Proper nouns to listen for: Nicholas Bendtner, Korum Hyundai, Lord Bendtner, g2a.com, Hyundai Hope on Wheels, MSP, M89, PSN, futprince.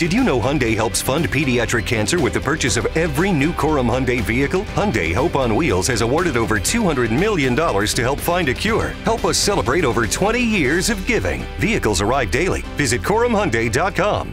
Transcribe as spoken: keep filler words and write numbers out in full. Did you know Hyundai helps fund pediatric cancer with the purchase of every new Korum Hyundai vehicle? Hyundai Hope on Wheels has awarded over two hundred million dollars to help find a cure. Help us celebrate over twenty years of giving. Vehicles arrive daily. Visit Korum Hyundai dot com.